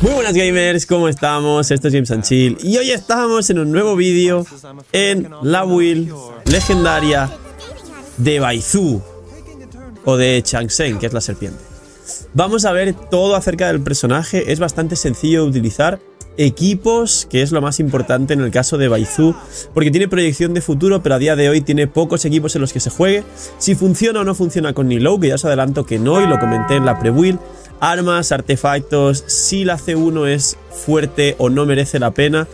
Muy buenas gamers, ¿cómo estamos? Esto es Games and Chill y hoy estamos en un nuevo vídeo en la build legendaria de Baizhu o de Changsheng, que es la serpiente. Vamos a ver todo acerca del personaje. Es bastante sencillo de utilizar, equipos, que es lo más importante en el caso de Baizhu, porque tiene proyección de futuro, pero a día de hoy tiene pocos equipos en los que se juegue. Si funciona o no funciona con Nilou, que ya os adelanto que no, y lo comenté en la pre-build. Armas, artefactos, si la C1 es fuerte o no merece la pena,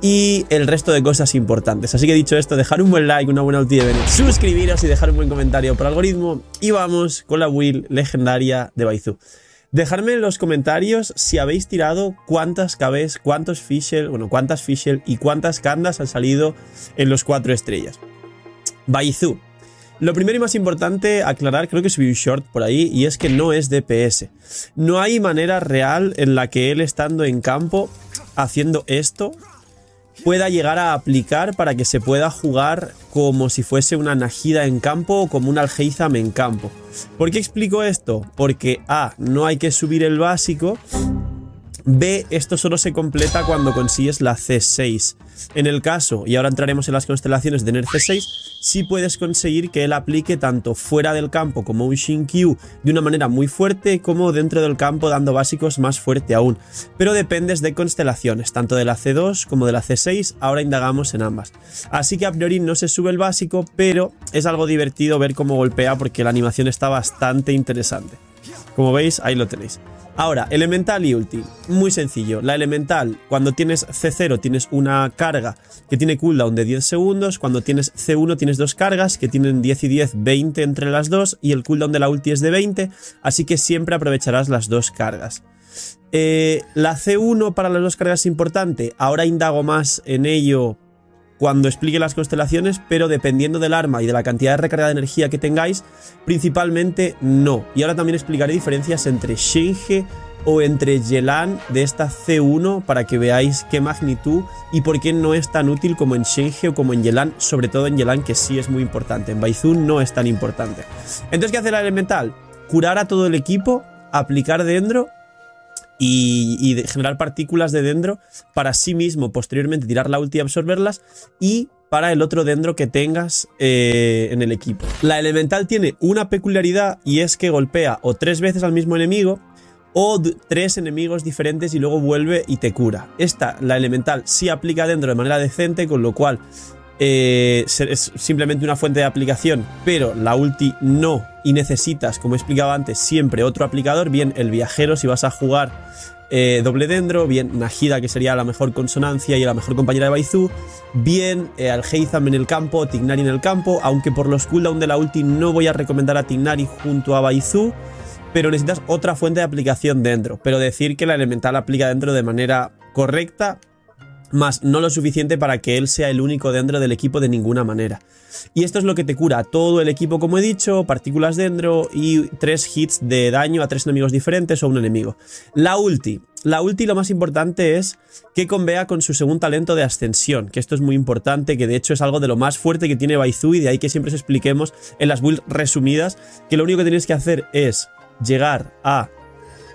y el resto de cosas importantes. Así que dicho esto, dejar un buen like, una buena ulti de Bennett, suscribiros y dejar un buen comentario por algoritmo, y vamos con la build legendaria de Baizhu. Dejadme en los comentarios si habéis tirado cuántas KBs, cuántas Fischl y cuántas Candas han salido en los 4 estrellas. Baizhu. Lo primero y más importante aclarar, creo que subí un short por ahí, y es que no es DPS. No hay manera real en la que él, estando en campo, haciendo esto, pueda llegar a aplicar para que se pueda jugar como si fuese una Nahida en campo o como un Algeizam en campo. ¿Por qué explico esto? Porque A, no hay que subir el básico. B, esto solo se completa cuando consigues la C6. En el caso, y ahora entraremos en las constelaciones de tener C6, sí puedes conseguir que él aplique tanto fuera del campo como un Xingqiu de una manera muy fuerte, como dentro del campo dando básicos más fuerte aún. Pero dependes de constelaciones, tanto de la C2 como de la C6, ahora indagamos en ambas. Así que a priori no se sube el básico, pero es algo divertido ver cómo golpea, porque la animación está bastante interesante. Como veis, ahí lo tenéis. Ahora, elemental y ulti, muy sencillo. La elemental, cuando tienes C0 tienes una carga que tiene cooldown de 10 segundos, cuando tienes C1 tienes 2 cargas que tienen 10 y 10, 20 entre las dos, y el cooldown de la ulti es de 20, así que siempre aprovecharás las 2 cargas. La C1 para las 2 cargas es importante, ahora indago más en ello cuando explique las constelaciones, pero dependiendo del arma y de la cantidad de recarga de energía que tengáis, principalmente no. Y ahora también explicaré diferencias entre Shenhe o entre Yelan de esta C1 para que veáis qué magnitud y por qué no es tan útil como en Shenhe o como en Yelan, sobre todo en Yelan, que sí es muy importante. En Baizhu no es tan importante. Entonces, ¿qué hace la elemental? Curar a todo el equipo, aplicar dendro y generar partículas de dendro para sí mismo, posteriormente tirar la ulti y absorberlas, y para el otro dendro que tengas en el equipo. La elemental tiene una peculiaridad, y es que golpea o 3 veces al mismo enemigo o 3 enemigos diferentes y luego vuelve y te cura. Esta, la elemental, sí aplica dendro de manera decente, con lo cual es simplemente una fuente de aplicación, pero la ulti no, y necesitas, como he explicado antes, siempre otro aplicador, bien el viajero si vas a jugar doble dendro, bien Nahida, que sería la mejor consonancia y la mejor compañera de Baizhu, bien Alhaitham en el campo, Tignari en el campo, aunque por los cooldown de la ulti no voy a recomendar a Tignari junto a Baizhu, pero necesitas otra fuente de aplicación dentro. Pero decir que la elemental aplica dentro de manera correcta, más no lo suficiente para que él sea el único dendro del equipo de ninguna manera. Y esto es lo que te cura todo el equipo, como he dicho, partículas dendro y 3 hits de daño a 3 enemigos diferentes o un enemigo. La ulti. La ulti, lo más importante es que convea con su segundo talento de ascensión, que esto es muy importante, que de hecho es algo de lo más fuerte que tiene Baizhu, y de ahí que siempre os expliquemos en las builds resumidas que lo único que tenéis que hacer es llegar a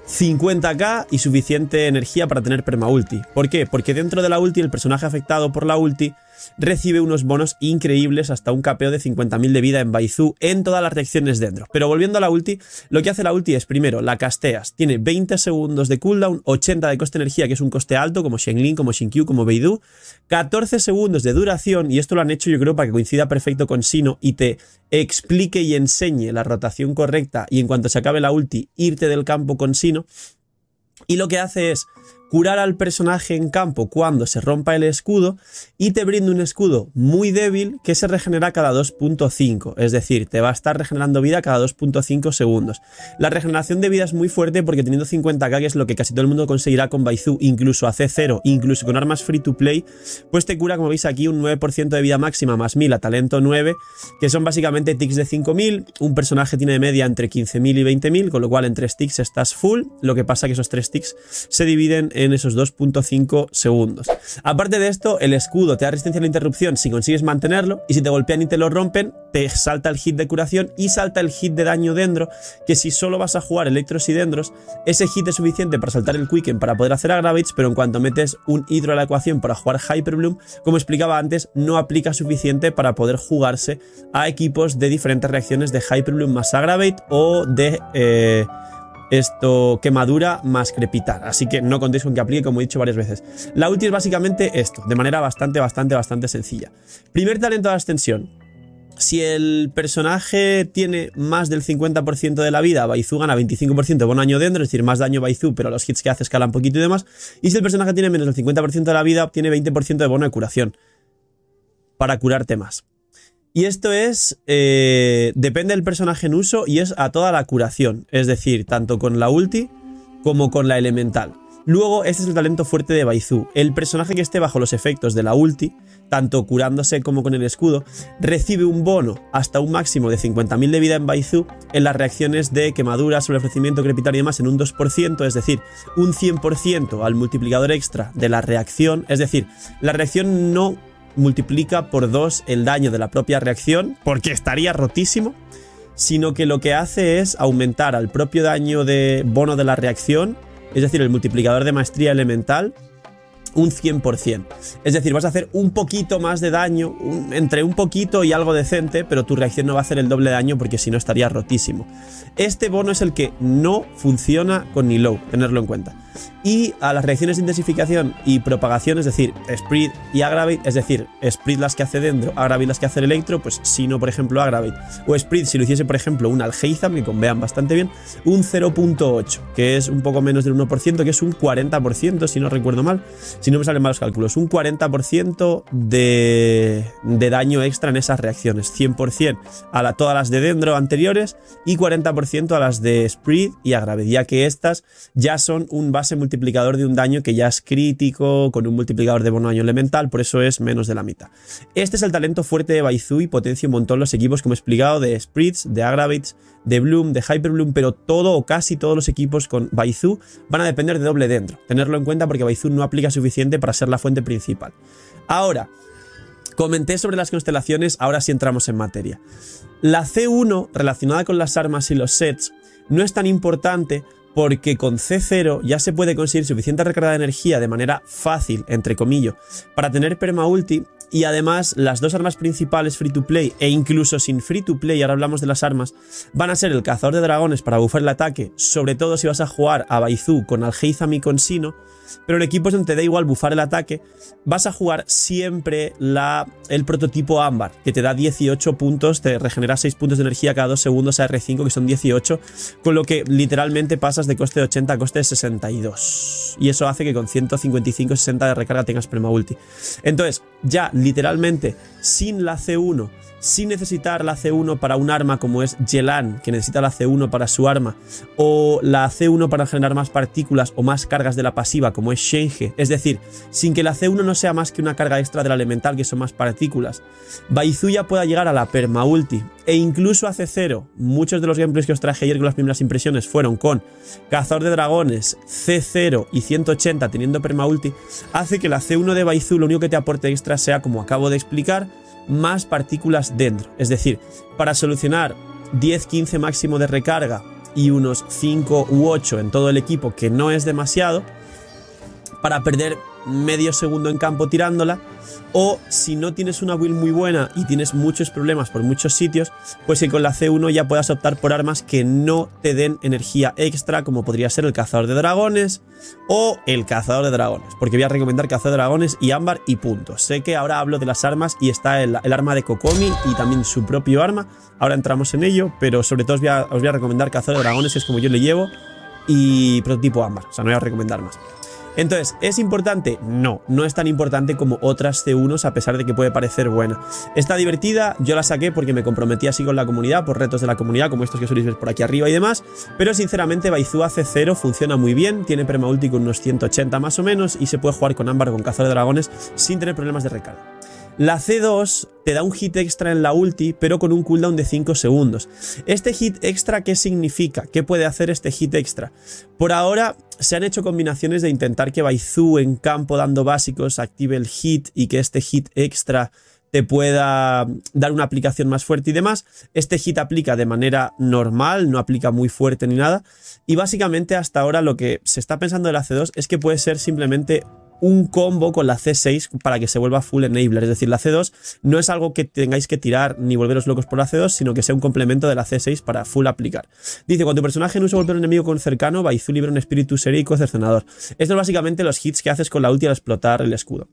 50k y suficiente energía para tener permaulti. ¿Por qué? Porque dentro de la ulti el personaje afectado por la ulti recibe unos bonos increíbles, hasta un capeo de 50.000 de vida en Baizhu en todas las reacciones dentro. Pero volviendo a la ulti, lo que hace la ulti es, primero, la casteas, tiene 20 segundos de cooldown, 80 de coste energía, que es un coste alto, como Xiangling, como Xingqiu, como Baizhu, 14 segundos de duración, y esto lo han hecho, yo creo, para que coincida perfecto con Cyno y te explique y enseñe la rotación correcta, y en cuanto se acabe la ulti, irte del campo con Cyno. Y lo que hace es curar al personaje en campo cuando se rompa el escudo, y te brinda un escudo muy débil que se regenera cada 2.5, es decir, te va a estar regenerando vida cada 2.5 segundos. La regeneración de vida es muy fuerte, porque teniendo 50k, que es lo que casi todo el mundo conseguirá con Baizhu, incluso a C0, incluso con armas free to play, pues te cura, como veis aquí, un 9% de vida máxima más 1000 a talento 9, que son básicamente ticks de 5000, un personaje tiene de media entre 15.000 y 20.000, con lo cual en 3 ticks estás full, lo que pasa que esos 3 ticks se dividen en esos 2.5 segundos. Aparte de esto, el escudo te da resistencia a la interrupción si consigues mantenerlo, y si te golpean y te lo rompen, te salta el hit de curación y salta el hit de daño dendro, que si solo vas a jugar electros y dendros, ese hit es suficiente para saltar el quicken para poder hacer aggravates, pero en cuanto metes un hidro a la ecuación para jugar Hyperbloom, como explicaba antes, no aplica suficiente para poder jugarse a equipos de diferentes reacciones de Hyperbloom más aggravate o de... quemadura más crepitar, así que no contéis con que aplique, como he dicho varias veces. La ulti es básicamente esto, de manera bastante sencilla. Primer talento de ascensión. Si el personaje tiene más del 50% de la vida, Baizhu gana 25% de buen daño dentro, es decir, más daño Baizhu, pero los hits que hace escalan poquito y demás. Y si el personaje tiene menos del 50% de la vida, obtiene 20% de bono de curación para curarte más. Y esto es, depende del personaje en uso y es a toda la curación, es decir, tanto con la ulti como con la elemental. Luego, este es el talento fuerte de Baizhu. El personaje que esté bajo los efectos de la ulti, tanto curándose como con el escudo, recibe un bono hasta un máximo de 50.000 de vida en Baizhu en las reacciones de quemadura, sobrefrecimiento, crepitar y demás en un 2%, es decir, un 100% al multiplicador extra de la reacción, es decir, la reacción no multiplica por 2 el daño de la propia reacción, porque estaría rotísimo, sino que lo que hace es aumentar al propio daño de bono de la reacción, es decir, el multiplicador de maestría elemental, un 100%. Es decir, vas a hacer un poquito más de daño, entre un poquito y algo decente, pero tu reacción no va a hacer el doble daño porque si no estaría rotísimo. Este bono es el que no funciona con Nilou, tenerlo en cuenta. Y a las reacciones de intensificación y propagación, es decir, Spread y Aggravate, es decir, Spread las que hace Dendro, Aggravate las que hace el Electro, pues Cyno, por ejemplo, Aggravate. O Spread, si lo hiciese, por ejemplo, un Algeizam, que convean bastante bien, un 0.8, que es un poco menos del 1%, que es un 40%, si no recuerdo mal, si no me salen mal los cálculos, un 40% de daño extra en esas reacciones, 100% a todas las de Dendro anteriores y 40% a las de Spread y Aggravate, ya que estas ya son un base multiplicador de un daño que ya es crítico, con un multiplicador de bono daño elemental, por eso es menos de la mitad. Este es el talento fuerte de Baizhu y potencia un montón los equipos, como he explicado, de Spreads, de Aggravates, de Bloom, de Hyperbloom, pero todo o casi todos los equipos con Baizhu van a depender de doble dentro. Tenerlo en cuenta porque Baizhu no aplica suficiente para ser la fuente principal. Ahora, comenté sobre las constelaciones, ahora sí entramos en materia. La C1 relacionada con las armas y los sets no es tan importante, porque con C0 ya se puede conseguir suficiente recarga de energía de manera fácil, entre comillas, para tener permaulti, y además las dos armas principales free to play e incluso sin free to play, ahora hablamos de las armas, van a ser el cazador de dragones para bufar el ataque, sobre todo si vas a jugar a Baizhu con Alhaitham y con Cyno, pero en equipos donde te da igual bufar el ataque, vas a jugar siempre el prototipo ámbar, que te da 18 puntos, te regenera 6 puntos de energía cada 2 segundos a R5, que son 18, con lo que literalmente pasas de coste de 80 a coste de 62, y eso hace que con 155-60 de recarga tengas permaulti. Entonces, ya literalmente sin la C1, sin necesitar la C1 para un arma como es Yelan, que necesita la C1 para su arma, o la C1 para generar más partículas o más cargas de la pasiva como es Shenhe, es decir, sin que la C1 no sea más que una carga extra de la elemental, que son más partículas, Baizhu ya pueda llegar a la permaulti, e incluso a C0. Muchos de los gameplays que os traje ayer con las primeras impresiones fueron con cazador de dragones, C0 y 180 teniendo permaulti, hace que la C1 de Baizhu lo único que te aporte extra sea, como acabo de explicar, más partículas dentro, es decir, para solucionar 10-15 máximo de recarga y unos 5 u 8 en todo el equipo, que no es demasiado, para perder medio segundo en campo tirándola, o si no tienes una build muy buena y tienes muchos problemas por muchos sitios, pues que con la C1 ya puedas optar por armas que no te den energía extra, como podría ser el cazador de dragones o el cazador de dragones, porque voy a recomendar cazador de dragones y ámbar y punto. Sé que ahora hablo de las armas y está el arma de Kokomi y también su propio arma, ahora entramos en ello, pero sobre todo os voy a recomendar cazador de dragones, que es como yo le llevo, y prototipo ámbar, o sea, no voy a recomendar más. Entonces, ¿es importante? No, no es tan importante como otras C1s, a pesar de que puede parecer buena. Está divertida, yo la saqué porque me comprometí así con la comunidad, por retos de la comunidad, como estos que soléis ver por aquí arriba y demás, pero sinceramente Baizhu C0 funciona muy bien, tiene permaulti con unos 180 más o menos, y se puede jugar con ámbar o con cazador de dragones sin tener problemas de recarga. La C2 te da un hit extra en la ulti, pero con un cooldown de 5 segundos. ¿Este hit extra qué significa? ¿Qué puede hacer este hit extra? Por ahora se han hecho combinaciones de intentar que Baizhu en campo dando básicos active el hit y que este hit extra te pueda dar una aplicación más fuerte y demás. Este hit aplica de manera normal, no aplica muy fuerte ni nada. Y básicamente hasta ahora lo que se está pensando de la C2 es que puede ser simplemente un combo con la C6 para que se vuelva full enabler, es decir, la C2 no es algo que tengáis que tirar ni volveros locos por la C2, sino que sea un complemento de la C6 para full aplicar. Dice, cuando tu personaje no se vuelve un enemigo con cercano, Baizhu libera un espíritu seríico cercenador. Esto es básicamente los hits que haces con la ulti al explotar el escudo.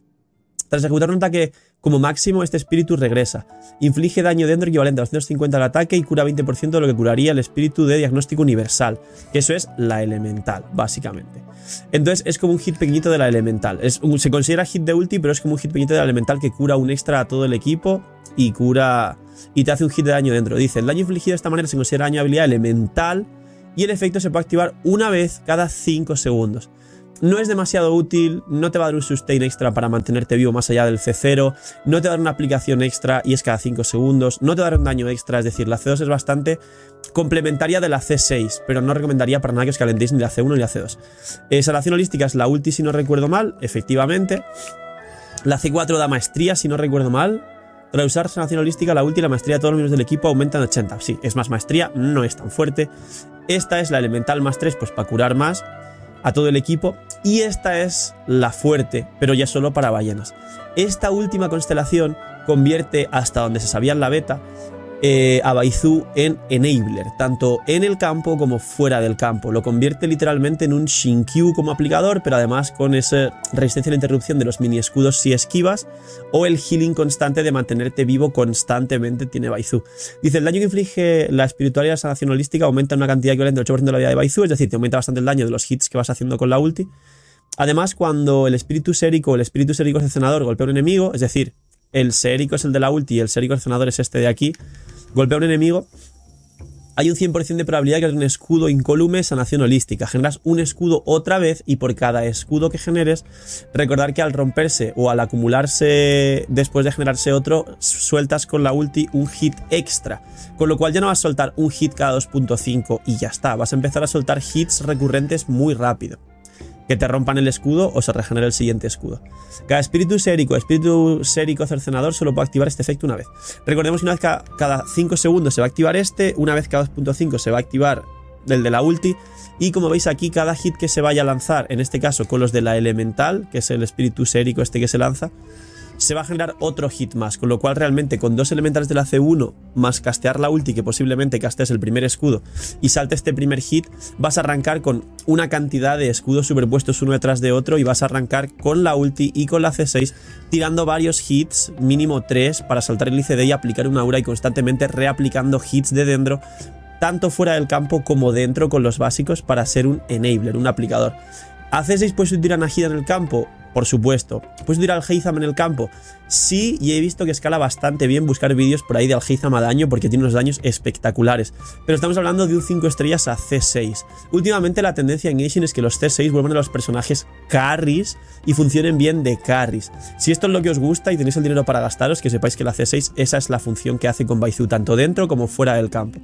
Tras ejecutar un ataque como máximo, este espíritu regresa. Inflige daño dentro equivalente a 250 al ataque y cura 20% de lo que curaría el espíritu de diagnóstico universal, que eso es la elemental, básicamente. Entonces es como un hit pequeñito de la elemental. Se considera hit de ulti, pero es como un hit pequeñito de la elemental que cura un extra a todo el equipo y cura y te hace un hit de daño dentro. Dice, el daño infligido de esta manera se considera daño de habilidad elemental y el efecto se puede activar una vez cada 5 segundos. No es demasiado útil, no te va a dar un sustain extra para mantenerte vivo más allá del C0, no te va a dar una aplicación extra y es cada 5 segundos, no te va a dar un daño extra, es decir, la C2 es bastante complementaria de la C6, pero no recomendaría para nada que os calentéis ni la C1 ni la C2. Salación holística es la ulti si no recuerdo mal, efectivamente. La C4 da maestría si no recuerdo mal. Tras usar sanación holística, la ulti y la maestría de todos los miembros del equipo aumentan 80. Sí, es más maestría, no es tan fuerte. Esta es la elemental más 3, pues para curar más a todo el equipo, y esta es la fuerte, pero ya solo para ballenas. Esta última constelación convierte, hasta donde se sabía en la beta, a Baizhu en enabler, tanto en el campo como fuera del campo. Lo convierte literalmente en un Xingqiu como aplicador, pero además con esa resistencia a la interrupción de los mini escudos si esquivas, o el healing constante de mantenerte vivo constantemente tiene Baizhu. Dice, el daño que inflige la espiritualidad y la sanación holística aumenta una cantidad equivalente al 8% de la vida de Baizhu, es decir, te aumenta bastante el daño de los hits que vas haciendo con la ulti. Además, cuando el espíritu sérico cercenador golpea a un enemigo, es decir, el sérico es el de la ulti y el sérico cercenador es este de aquí, golpea a un enemigo, hay un 100% de probabilidad que es un escudo incólume sanación holística. Generas un escudo otra vez y por cada escudo que generes, recordar que al romperse o al acumularse después de generarse otro, sueltas con la ulti un hit extra. Con lo cual ya no vas a soltar un hit cada 2.5 y ya está. Vas a empezar a soltar hits recurrentes muy rápido. Que te rompan el escudo o se regenera el siguiente escudo. Cada espíritu sérico cercenador solo puede activar este efecto una vez. Recordemos que una vez cada 5 segundos se va a activar este, una vez cada 2.5 se va a activar el de la ulti, y como veis aquí cada hit que se vaya a lanzar, en este caso con los de la elemental, que es el espíritu sérico este que se lanza, se va a generar otro hit más, con lo cual realmente con dos elementales de la C1 más castear la ulti, que posiblemente castees el primer escudo y salte este primer hit, vas a arrancar con una cantidad de escudos superpuestos uno detrás de otro y vas a arrancar con la ulti y con la C6 tirando varios hits, mínimo 3 para saltar el ICD y aplicar una aura y constantemente reaplicando hits de dentro tanto fuera del campo como dentro con los básicos para ser un enabler, un aplicador. A C6 puedes utilizar a Nahida en el campo. Por supuesto. ¿Puedes tirar Alhaitham en el campo? Sí, y he visto que escala bastante bien buscar vídeos por ahí de Alhaitham a daño porque tiene unos daños espectaculares. Pero estamos hablando de un 5 estrellas a C6. Últimamente la tendencia en Genshin es que los C6 vuelvan a los personajes carries y funcionen bien de carries. Si esto es lo que os gusta y tenéis el dinero para gastaros, que sepáis que la C6 esa es la función que hace con Baizhu tanto dentro como fuera del campo.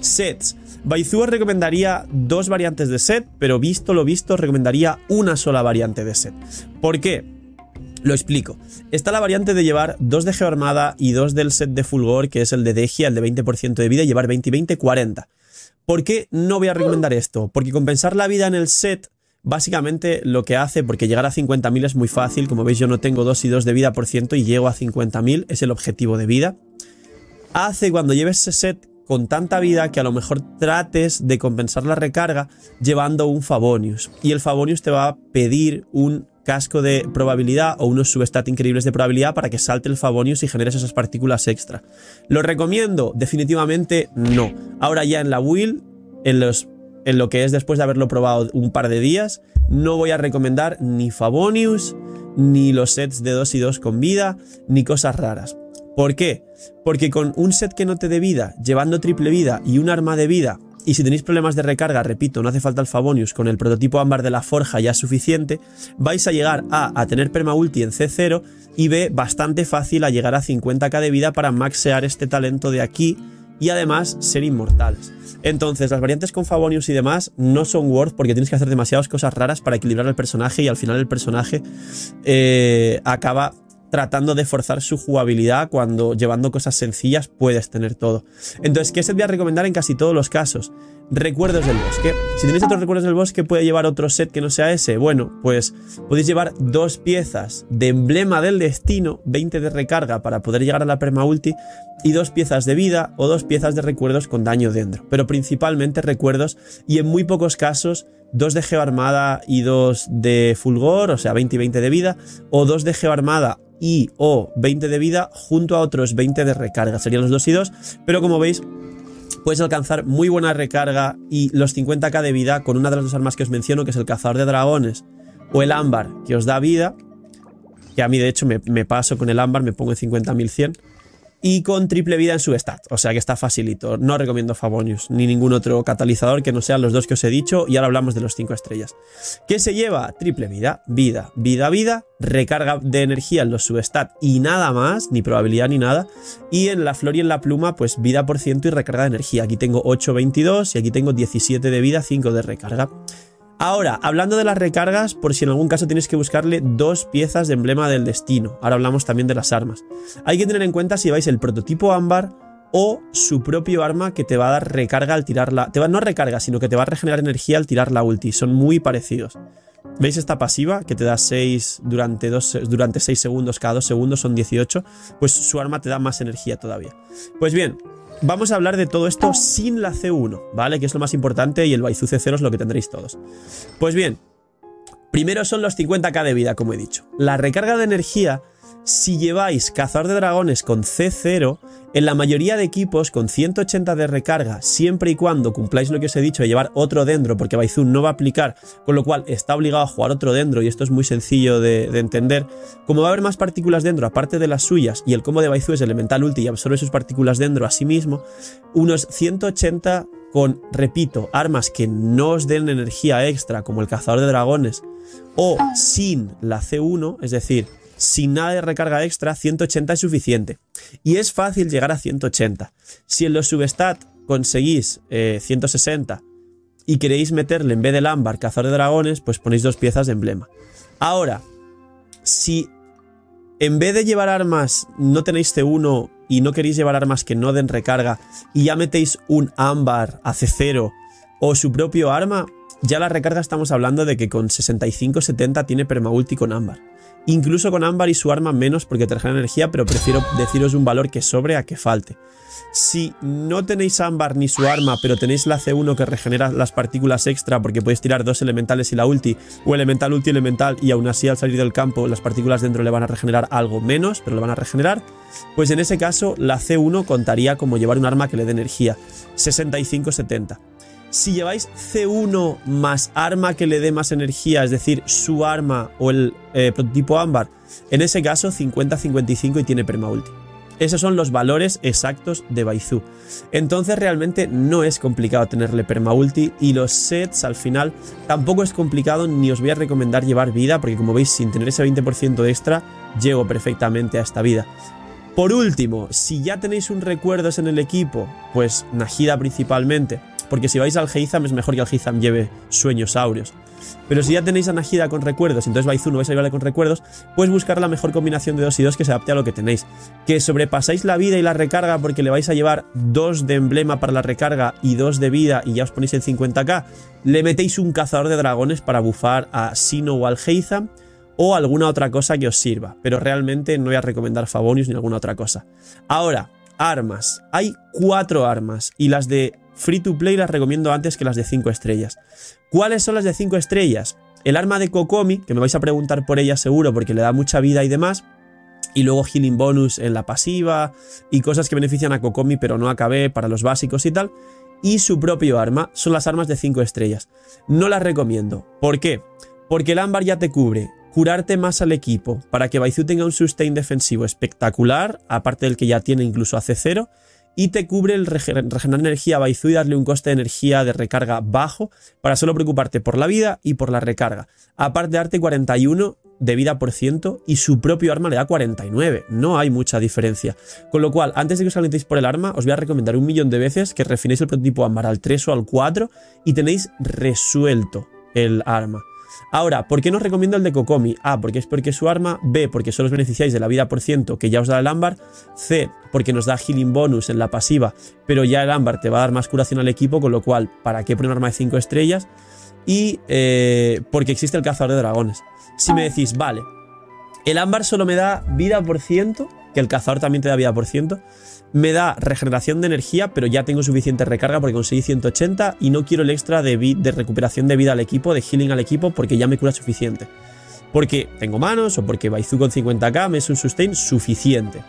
Sets. Baizhu os recomendaría 2 variantes de set, pero visto lo visto os recomendaría una sola variante de set. ¿Por qué? Lo explico. Está la variante de llevar 2 de geoarmada y 2 del set de fulgor, que es el de Dehya, el de 20% de vida, y llevar 20 y 20, 40. ¿Por qué no voy a recomendar esto? Porque compensar la vida en el set, básicamente lo que hace, porque llegar a 50.000 es muy fácil, como veis yo no tengo 2 y 2 de vida por ciento y llego a 50.000, es el objetivo de vida. Hace cuando lleves ese set con tanta vida que a lo mejor trates de compensar la recarga llevando un Favonius. Y el Favonius te va a pedir un casco de probabilidad o unos substat increíbles de probabilidad para que salte el Favonius y generes esas partículas extra. ¿Lo recomiendo? Definitivamente no. Ahora ya en la build, en lo que es después de haberlo probado un par de días, no voy a recomendar ni Favonius, ni los sets de 2 y 2 con vida, ni cosas raras. ¿Por qué? Porque con un set que no te dé vida, llevando triple vida y un arma de vida, Y si tenéis problemas de recarga, repito, no hace falta el Favonius, con el prototipo ámbar de la forja ya es suficiente. Vais a llegar a tener permaulti en C0 y B bastante fácil a llegar a 50k de vida para maxear este talento de aquí y además ser inmortales. Entonces las variantes con Favonius y demás no son worth porque tienes que hacer demasiadas cosas raras para equilibrar el personaje y al final el personaje acaba tratando de forzar su jugabilidad cuando llevando cosas sencillas puedes tener todo. Entonces, ¿qué se voy a recomendar en casi todos los casos? Recuerdos del bosque. Si tenéis otros recuerdos del bosque, ¿puede llevar otro set que no sea ese? Bueno, pues podéis llevar 2 piezas de emblema del destino, 20 de recarga para poder llegar a la permaulti, y 2 piezas de vida o 2 piezas de recuerdos con daño dentro. Pero principalmente recuerdos, y en muy pocos casos 2 de geo armada y 2 de fulgor, o sea 20 y 20 de vida, o 2 de geo armada y o 20 de vida junto a otros 20 de recarga, serían los 2 y 2, pero como veis puedes alcanzar muy buena recarga y los 50k de vida con una de las 2 armas que os menciono, que es el cazador de dragones o el ámbar, que os da vida, que a mí de hecho me paso con el ámbar, me pongo en 50.100 y con triple vida en su stat, o sea que está facilito. No recomiendo Favonius ni ningún otro catalizador que no sean los 2 que os he dicho, y ahora hablamos de los 5 estrellas. ¿Qué se lleva? Triple vida, vida, vida, vida, recarga de energía en los substat y nada más, ni probabilidad ni nada, y en la flor y en la pluma pues vida por ciento y recarga de energía. Aquí tengo 8,22 y aquí tengo 17 de vida, 5 de recarga. Ahora, hablando de las recargas, por si en algún caso tienes que buscarle 2 piezas de emblema del destino. Ahora hablamos también de las armas. Hay que tener en cuenta si vais el prototipo ámbar o su propio arma, que te va a dar recarga al tirarla. No recarga, sino que te va a regenerar energía al tirar la ulti. Son muy parecidos. ¿Veis esta pasiva? Que te da 6 durante 6 segundos, cada 2 segundos son 18. Pues su arma te da más energía todavía. Pues bien, vamos a hablar de todo esto sin la C1, ¿vale? Que es lo más importante, y el Baizhu C0 es lo que tendréis todos. Pues bien, primero son los 50k de vida, como he dicho. La recarga de energía, si lleváis cazador de dragones con C0, en la mayoría de equipos con 180 de recarga, siempre y cuando cumpláis lo que os he dicho de llevar otro dendro, porque Baizhu no va a aplicar, con lo cual está obligado a jugar otro dendro, y esto es muy sencillo de entender. Como va a haber más partículas dendro aparte de las suyas, y el combo de Baizhu es elemental ulti y absorbe sus partículas dendro a sí mismo, unos 180 con, repito, armas que no os den energía extra, como el cazador de dragones, o sin la C1, es decir, sin nada de recarga extra, 180 es suficiente. Y es fácil llegar a 180. Si en los substat conseguís 160 y queréis meterle, en vez del ámbar, cazador de dragones, pues ponéis 2 piezas de emblema. Ahora, si en vez de llevar armas no tenéis C1 y no queréis llevar armas que no den recarga, y ya metéis un ámbar a C0 o su propio arma, ya la recarga estamos hablando de que con 65-70 tiene permaulti con ámbar. Incluso con ámbar y su arma menos, porque te regenera energía, pero prefiero deciros un valor que sobre a que falte. Si no tenéis ámbar ni su arma, pero tenéis la C1 que regenera las partículas extra, porque podéis tirar 2 elementales y la ulti, o elemental, ulti, elemental, y aún así al salir del campo las partículas dentro le van a regenerar algo menos, pero le van a regenerar, pues en ese caso la C1 contaría como llevar un arma que le dé energía, 65-70. Si lleváis C1 más arma que le dé más energía, es decir, su arma o el prototipo ámbar, en ese caso 50-55 y tiene permaulti. Esos son los valores exactos de Baizhu. Entonces realmente no es complicado tenerle permaulti, y los sets al final tampoco es complicado, ni os voy a recomendar llevar vida, porque como veis, sin tener ese 20% de extra, llego perfectamente a esta vida. Por último, si ya tenéis un recuerdos en el equipo, pues Nahida principalmente, porque si vais al Algeizam es mejor que Algeizam lleve sueños áureos. Pero si ya tenéis a Nahida con recuerdos, entonces Baizhu no vais a llevarle con recuerdos, pues buscar la mejor combinación de 2 y 2 que se adapte a lo que tenéis. Que sobrepasáis la vida y la recarga porque le vais a llevar 2 de emblema para la recarga y 2 de vida, y ya os ponéis en 50k, le metéis un cazador de dragones para bufar a Cyno o al Algeizam, o alguna otra cosa que os sirva. Pero realmente no voy a recomendar Favonius ni alguna otra cosa. Ahora, armas. Hay 4 armas, y las de free to play las recomiendo antes que las de 5 estrellas. ¿Cuáles son las de 5 estrellas? El arma de Kokomi, que me vais a preguntar por ella seguro porque le da mucha vida y demás, y luego healing bonus en la pasiva y cosas que benefician a Kokomi pero no a KB para los básicos y tal, y su propio arma, son las armas de 5 estrellas. No las recomiendo. ¿Por qué? Porque el ámbar ya te cubre curarte más al equipo para que Baizhu tenga un sustain defensivo espectacular, aparte del que ya tiene incluso a C0, y te cubre el regenerar energía a Baizhu y darle un coste de energía de recarga bajo para solo preocuparte por la vida y por la recarga. Aparte de darte 41 de vida por ciento y su propio arma le da 49. No hay mucha diferencia. Con lo cual, antes de que os calentéis por el arma, os voy a recomendar un millón de veces que refinéis el prototipo ámbar al 3 o al 4 y tenéis resuelto el arma. Ahora, ¿por qué no os recomiendo el de Kokomi? A, porque es su arma. B, porque solo os beneficiáis de la vida por ciento que ya os da el ámbar. C, porque nos da healing bonus en la pasiva, pero ya el ámbar te va a dar más curación al equipo, con lo cual, ¿para qué poner un arma de 5 estrellas? Y porque existe el cazador de dragones. Si me decís, vale, el ámbar solo me da vida por ciento, que el cazador también te da vida por ciento, me da regeneración de energía, pero ya tengo suficiente recarga porque conseguí 180 y no quiero el extra de recuperación de vida al equipo, de healing al equipo, porque ya me cura suficiente. Porque tengo manos o porque Baizhu con 50k me es un sustain suficiente.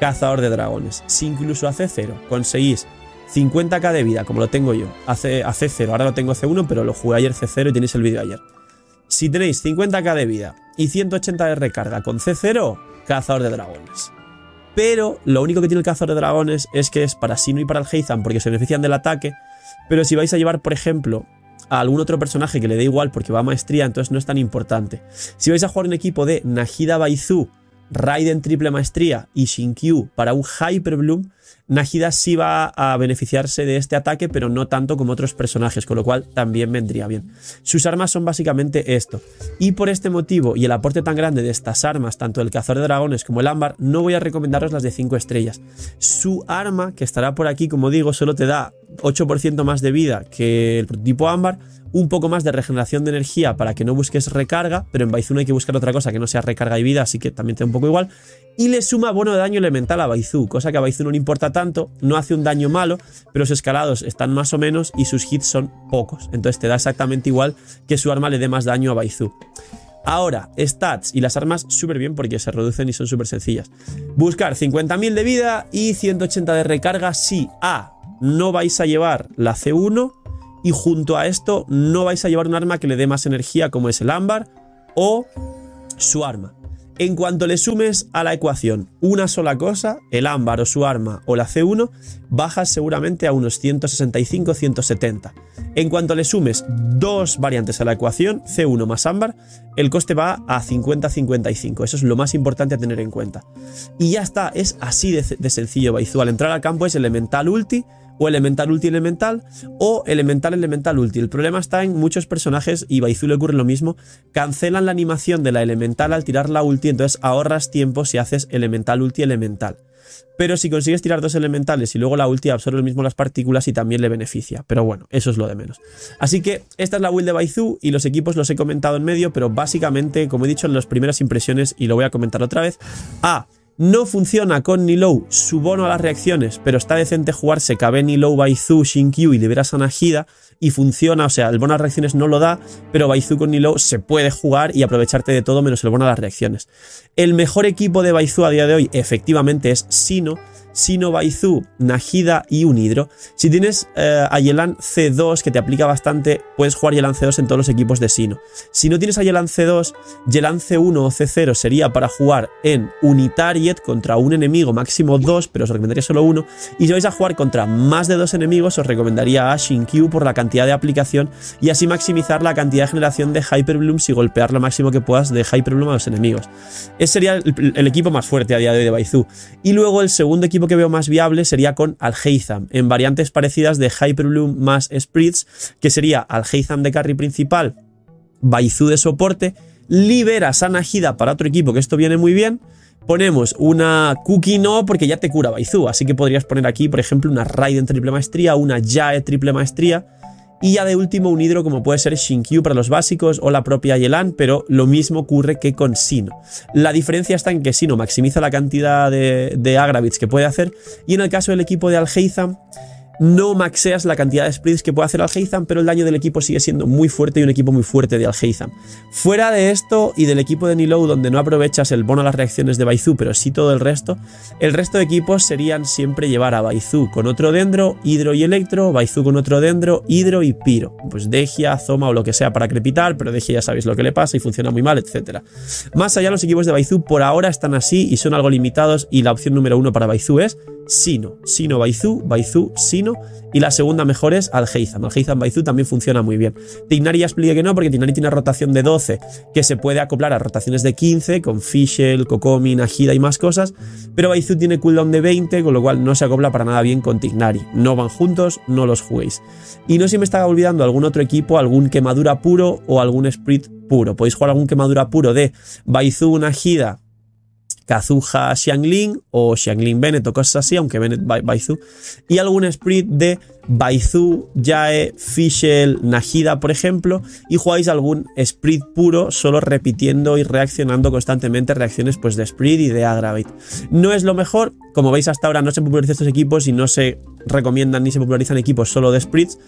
Cazador de dragones. Si incluso a C0 conseguís 50k de vida, como lo tengo yo, a C0, ahora lo tengo a C1, pero lo jugué ayer C0 y tenéis el vídeo ayer. Si tenéis 50k de vida y 180 de recarga con C0, cazador de dragones. Pero lo único que tiene el cazador de dragones es que es para Cyno y para Alhaitham, porque se benefician del ataque. Pero si vais a llevar, por ejemplo, a algún otro personaje que le dé igual porque va a maestría, entonces no es tan importante. Si vais a jugar un equipo de Nahida Baizhu, Raiden triple maestría y Xingqiu para un Hyper Bloom, Nahida sí va a beneficiarse de este ataque, pero no tanto como otros personajes, con lo cual también vendría bien. Sus armas son básicamente esto. Y por este motivo y el aporte tan grande de estas armas, tanto el cazador de dragones como el ámbar, no voy a recomendaros las de 5 estrellas. Su arma, que estará por aquí, como digo, solo te da 8% más de vida que el prototipo ámbar, un poco más de regeneración de energía para que no busques recarga, pero en Baizhu no hay que buscar otra cosa que no sea recarga y vida, así que también te da un poco igual. Y le suma bono de daño elemental a Baizhu, cosa que a Baizhu no le importa tanto, no hace un daño malo, pero sus escalados están más o menos y sus hits son pocos, entonces te da exactamente igual que su arma le dé más daño a Baizhu. Ahora, stats y las armas súper bien porque se reducen y son súper sencillas. Buscar 50.000 de vida y 180 de recarga si A, no vais a llevar la C1 y junto a esto no vais a llevar un arma que le dé más energía como es el ámbar o su arma. En cuanto le sumes a la ecuación una sola cosa, el ámbar o su arma o la C1, bajas seguramente a unos 165-170. En cuanto le sumes dos variantes a la ecuación, C1 más ámbar, el coste va a 50-55. Eso es lo más importante a tener en cuenta. Y ya está, es así de sencillo Baizhu. Al entrar al campo es elemental ulti, o elemental ulti elemental, o elemental elemental ulti. El problema está en muchos personajes, y Baizhu le ocurre lo mismo, cancelan la animación de la elemental al tirar la ulti, entonces ahorras tiempo si haces elemental ulti elemental. Pero si consigues tirar dos elementales y luego la ulti absorbe el mismo las partículas y también le beneficia. Pero bueno, eso es lo de menos. Así que esta es la build de Baizhu y los equipos los he comentado en medio, pero básicamente, como he dicho en las primeras impresiones, y lo voy a comentar otra vez, A, no funciona con Nilou su bono a las reacciones, pero está decente jugarse KB Nilou, Baizhu, Xingqiu y liberas a Nahida y funciona, o sea, el bono a las reacciones no lo da, pero Baizhu con Nilou se puede jugar y aprovecharte de todo menos el bono a las reacciones. El mejor equipo de Baizhu a día de hoy efectivamente es Cyno. Cyno, Baizhu, Nahida y un hidro. Si tienes a Yelan C2, que te aplica bastante, puedes jugar Yelan C2 en todos los equipos de Cyno. Si no tienes a Yelan C2, Yelan C1 o C0 sería para jugar en Unitariet contra un enemigo, máximo 2, pero os recomendaría solo uno. Y si vais a jugar contra más de 2 enemigos, os recomendaría a Xingqiu por la cantidad de aplicación y así maximizar la cantidad de generación de Hyper Blooms y golpear lo máximo que puedas de Hyper Bloom a los enemigos. Ese sería el equipo más fuerte a día de hoy de Baizhu. Y luego el segundo equipo que veo más viable sería con Algeizam en variantes parecidas de Hyper Bloom más Spritz, que sería Algeizam de carry principal, Baizhu de soporte, liberas a Nahida para otro equipo, que esto viene muy bien. Ponemos una Kuki no, porque ya te cura Baizhu, así que podrías poner aquí, por ejemplo, una Raiden triple maestría, una Yae triple maestría y ya de último un hidro como puede ser Xingqiu para los básicos o la propia Yelan, pero lo mismo ocurre que con Cyno. La diferencia está en que Cyno maximiza la cantidad de agravits que puede hacer y en el caso del equipo de Alhaitham no maxeas la cantidad de splits que puede hacer Alhaitham, pero el daño del equipo sigue siendo muy fuerte y un equipo muy fuerte de Alhaitham. Fuera de esto y del equipo de Nilou, donde no aprovechas el bono a las reacciones de Baizhu, pero sí todo el resto de equipos serían siempre llevar a Baizhu con otro dendro, hidro y electro, Baizhu con otro dendro, hidro y piro. Pues Dehya, Zoma o lo que sea para crepitar, pero Dehya ya sabéis lo que le pasa y funciona muy mal, etc. Más allá, los equipos de Baizhu por ahora están así y son algo limitados y la opción número 1 para Baizhu es Cyno. Cyno, Baizhu, Baizhu, Cyno. Y la segunda mejor es Alhaitham. Alhaitham, Baizhu también funciona muy bien. Tignari ya expliqué que no, porque Tignari tiene una rotación de 12 que se puede acoplar a rotaciones de 15 con Fischl, Kokomi, Nahida y más cosas. Pero Baizhu tiene cooldown de 20, con lo cual no se acopla para nada bien con Tignari. No van juntos, no los juguéis. Y no sé si me estaba olvidando algún otro equipo, algún quemadura puro o algún split puro. Podéis jugar algún quemadura puro de Baizhu, Nahida, Kazuha, Xiangling o Xiangling Bennett o cosas así, aunque Bennett Baizhu, y algún split de Baizhu, Yae, Fischl, Nahida, por ejemplo, y jugáis algún split puro solo repitiendo y reaccionando constantemente reacciones pues de split y de aggravate. No es lo mejor, como veis hasta ahora no se popularizan estos equipos y no se recomiendan ni se popularizan equipos solo de splits,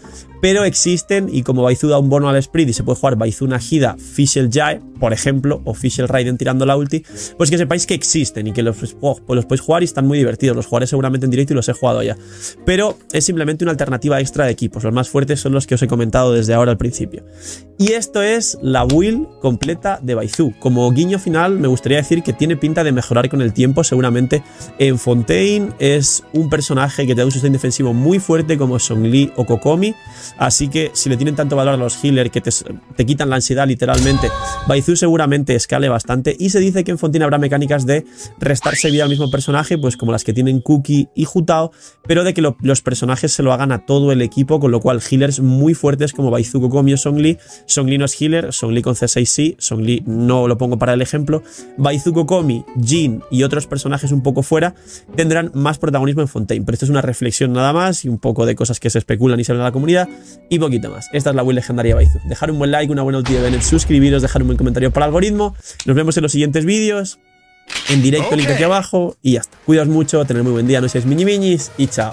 pero existen, y como Baizhu da un bono al split y se puede jugar Baizhu, Nahida, Fischl, Yae, por ejemplo, o Fischl Raiden tirando la ulti, pues que sepáis que existen y que los podéis jugar y están muy divertidos. Los jugaré seguramente en directo y los he jugado ya, pero es simplemente una alternativa extra de equipos. Los más fuertes son los que os he comentado desde ahora al principio. Y esto es la build completa de Baizhu. Como guiño final me gustaría decir que tiene pinta de mejorar con el tiempo seguramente en Fontaine. Es un personaje que te da un sustain defensivo muy fuerte como Zhongli o Kokomi, así que si le tienen tanto valor a los healers que te quitan la ansiedad literalmente, Baizhu seguramente escale bastante. Y se dice que en Fontaine habrá mecánicas de restarse vida al mismo personaje, pues como las que tienen Kuki y Hu Tao, pero de que los personajes se lo hagan a todo el equipo, con lo cual healers muy fuertes como Baizhu, Kokomi o Zhongli. Zhongli no es healer, Zhongli con C6 sí, Zhongli no lo pongo para el ejemplo. Baizhu, Kokomi, Jin y otros personajes un poco fuera tendrán más protagonismo en Fontaine, pero esto es una reflexión nada más y un poco de cosas que se especulan y se ven a la comunidad y poquito más. Esta es la build legendaria Baizhu. Dejar un buen like, una buena ulti de Bennett, suscribiros, dejar un buen comentario para el algoritmo. Nos vemos en los siguientes vídeos. En directo, link aquí abajo y ya está. Cuidaos mucho, tened muy buen día, no seáis mini minis y chao.